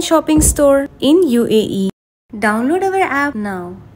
online shopping store in UAE. Download our app now.